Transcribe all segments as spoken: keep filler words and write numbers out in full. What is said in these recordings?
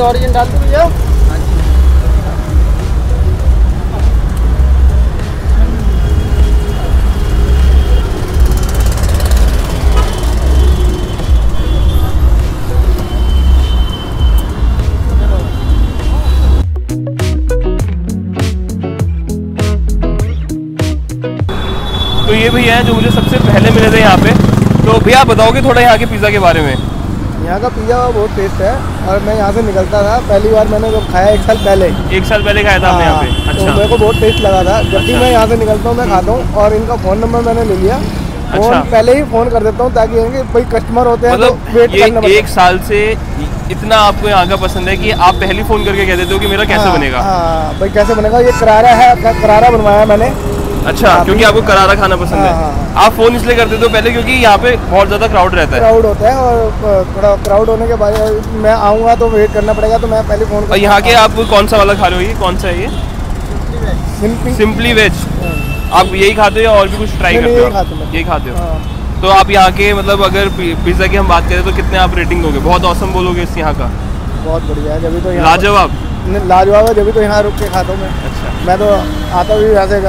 Origin डाल दूँ भैया। तो ये भैया हैं जो मुझे सबसे पहले मिले थे यहाँ पे। तो भैया आप बताओगे थोड़ा यहाँ के पिज़्ज़ा के बारे में। यहाँ का पिज़्ज़ा बहुत टेस्ट है और मैं यहाँ से निकलता था, पहली बार मैंने जब खाया एक साल पहले एक साल पहले खाया था यहाँ पे। अच्छा। तो मेरे को बहुत टेस्ट लगा था। जब भी अच्छा। मैं यहाँ से निकलता हूँ मैं खाता हूँ और इनका फ़ोन नंबर मैंने ले लिया। अच्छा। फोन पहले ही फ़ोन कर देता हूँ ताकि कोई कस्टमर होते हैं मतलब वेट करना। एक साल से इतना आपको यहाँ का पसंद है कि आप पहले फ़ोन करके कह देते हो कि मेरा कैसे बनेगा। हाँ भाई कैसे बनेगा। ये करारा है, करारा बनवाया मैंने। अच्छा, क्योंकि आपको करारा खाना पसंद है। हाँ। आप फोन इसलिए करते हो पहले क्योंकि यहाँ पे बहुत ज्यादा क्राउड रहता है। क्राउड होता है और थोड़ा क्राउड होने के बाद मैं आऊँगा तो वेट करना पड़ेगा, तो मैं पहले फोन। और यहाँ के आप कौन सा वाला खा रहे हो, ये कौन सा है? ये सिंपली वेज। आप यही खाते हो और भी कुछ ट्राई करते हो? यही खाते हो। तो आप यहाँ के मतलब अगर पिज्जा की हम बात करें तो कितने आप रेटिंग दोगे? बहुत औसम बोलोगे इस यहाँ का? बहुत बढ़िया है, जब तो लाजवाब लाजवाब है, जब तो यहाँ रुक के खाता हूँ मैं। अच्छा। मैं तो आता हूँ यहाँ से,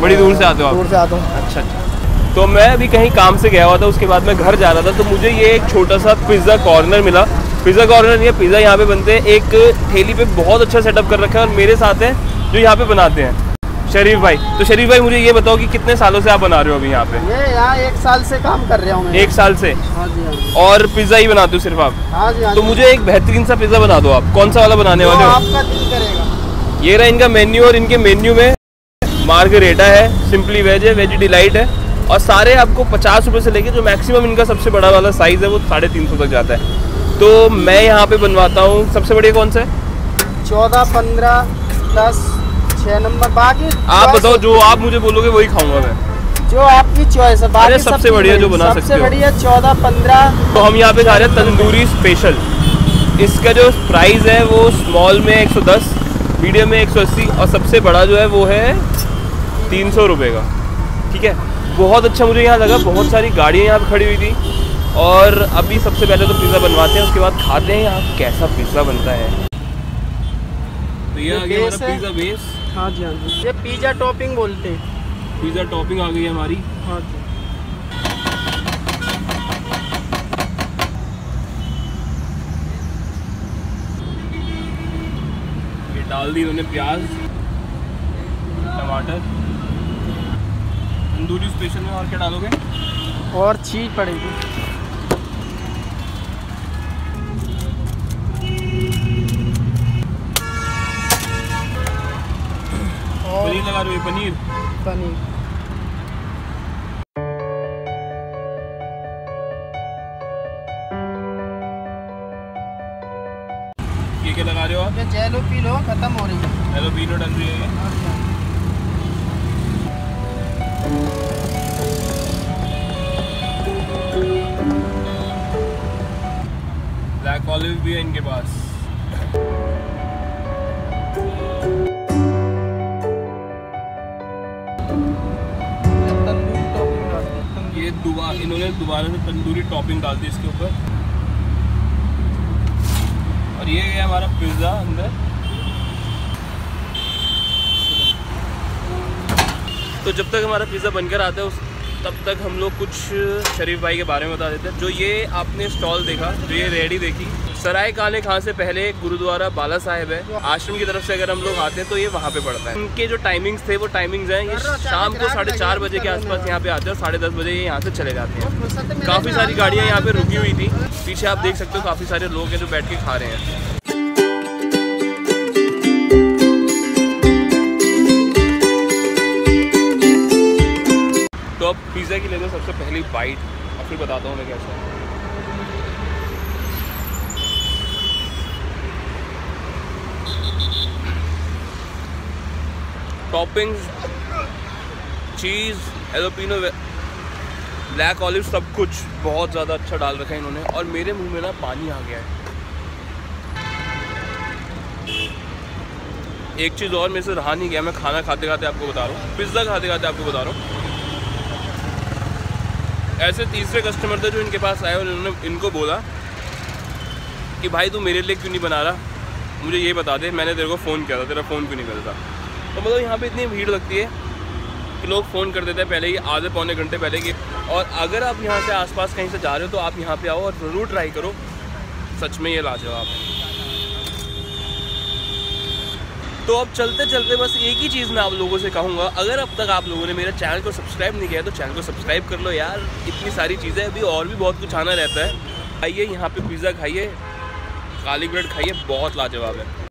बड़ी दूर से आते हो? दूर से आता हूँ। अच्छा अच्छा। तो मैं अभी कहीं काम से गया हुआ था, उसके बाद मैं घर जा रहा था, तो मुझे ये एक छोटा सा पिज़्ज़ा कॉर्नर मिला। पिज़्ज़ा कॉर्नर ये पिज़्ज़ा यहाँ पे बनते हैं, एक ठेली पे बहुत अच्छा सेटअप कर रखा है और मेरे साथ है जो यहाँ पे बनाते हैं शरीफ भाई। तो शरीफ भाई मुझे ये बताओ कि कितने सालों से आप बना रहे हो अभी यहाँ पे? यहाँ एक साल से काम कर रहा हूँ। एक साल से? हाँ जी। और पिज़्ज़ा ही बनाते हो सिर्फ आप? हाँ जी। तो मुझे एक बेहतरीन सा पिज़्ज़ा बना दो आप, कौन सा वाला बनाने वाले हो? आपका दिल करेगा। ये रहा इनका मेन्यू और इनके मेन्यू में मार्गरेटा है, सिंपली वेज है, वेज डिलाइट है और सारे आपको पचास रुपये से लेके जो मैक्सिमम इनका सबसे बड़ा वाला साइज़ है वो साढ़े तीन सौ तक जाता है। तो मैं यहाँ पे बनवाता हूँ। सबसे बढ़िया कौन सा है? चौदह, पंद्रह, दस, छः नंबर, बाकी आप बताओ जो आप मुझे बोलोगे वही खाऊंगा मैं, जो आपकी चॉइस है। बाकी सबसे बढ़िया जो बना सकते हो, सबसे बढ़िया चौदह, पंद्रह। तो हम यहाँ पे जा रहे हैं तंदूरी स्पेशल। इसका जो प्राइस है वो स्मॉल में एक सौ दस, मीडियम में एक सौ अस्सी और सबसे बड़ा जो है वो है तीन सौ रुपये का। ठीक है, बहुत अच्छा मुझे यहाँ लगा। बहुत सारी गाड़ियाँ यहाँ पर खड़ी हुई थी और अभी सबसे पहले तो पिज़्ज़ा बनवाते हैं, उसके बाद खाते हैं यहाँ कैसा पिज़्ज़ा बनता है। तो ये आ गया हमारा पिज़्ज़ा बेस। हाँ जी हाँ जी। ये पिज़्ज़ा टॉपिंग बोलते हैं। पिज़्ज़ा टॉपिंग आ गई है हमारी। हाँ जी। ये डाल दी उन्होंने प्याज, टमाटर। तंदूरी स्पेशल में और क्या डालोगे? और चीज पड़ेगी। और पनीर लगा रहे हो? पनीर पनीर। ये क्या लगा रहे हो आप? जेलो पीलो खत्म हो रही है। जेलो पीलो डल रही है। ब्लैक ऑलिव भी है इनके पास। ये दुबा इन्होंने दोबारा से तंदूरी टॉपिंग डाल दी इसके ऊपर। और ये है हमारा पिज्ज़ा अंदर। तो जब तक हमारा पिज़्ज़ा बनकर आता है उस तब तक हम लोग कुछ शरीफ भाई के बारे में बता देते हैं। जो ये आपने स्टॉल देखा, जो ये रेडी देखी, सराय काले खान से पहले गुरुद्वारा बाला साहिब है। आश्रम की तरफ से अगर हम लोग आते हैं तो ये वहाँ पे पड़ता है। इनके जो टाइमिंग्स थे वो टाइमिंग्स हैं, ये शाम को साढ़े चार बजे के आसपास यहाँ पे आते हैं और साढ़े दस बजे ये यहाँ से चले जाते हैं। काफ़ी सारी गाड़ियाँ यहाँ पर रुकी हुई थी, पीछे आप देख सकते हो काफ़ी सारे लोग हैं जो बैठ के खा रहे हैं। तो अब पिज़्ज़ा की ले लो सबसे पहली बाइट और फिर बताता हूँ मैं कैसा है। Toppings, cheese, jalapeno, black olive, सब कुछ बहुत ज़्यादा अच्छा डाल रखा है इन्होंने और मेरे मुंह में ना पानी आ गया है। एक चीज़ और मेरे से रहा नहीं गया, मैं खाना खाते खाते आपको बता रहा हूँ, पिज़्ज़ा खाते खाते आपको बता रहा हूँ। ऐसे तीसरे कस्टमर थे जो इनके पास आए और इन्होंने इनको बोला कि भाई तू मेरे लिए क्यों नहीं बना रहा, मुझे ये बता दे मैंने तेरे को फ़ोन किया था, तेरा फ़ोन क्यों नहीं करता। तो मतलब यहाँ पे इतनी भीड़ लगती है कि लोग फ़ोन कर देते हैं पहले ही, आधे पौने घंटे पहले ही। और अगर आप यहाँ से आसपास कहीं से जा रहे हो तो आप यहाँ पे आओ और ज़रूर ट्राई करो, सच में ये लाजवाब है। तो अब चलते चलते बस एक ही चीज़ मैं आप लोगों से कहूँगा, अगर अब तक आप लोगों ने मेरे चैनल को सब्सक्राइब नहीं किया है तो चैनल को सब्सक्राइब कर लो यार। इतनी सारी चीज़ें अभी और भी बहुत कुछ आना रहता है। आइए यहाँ पर पिज़्ज़ा खाइए, काली ब्रेड खाइए, बहुत लाजवाब है।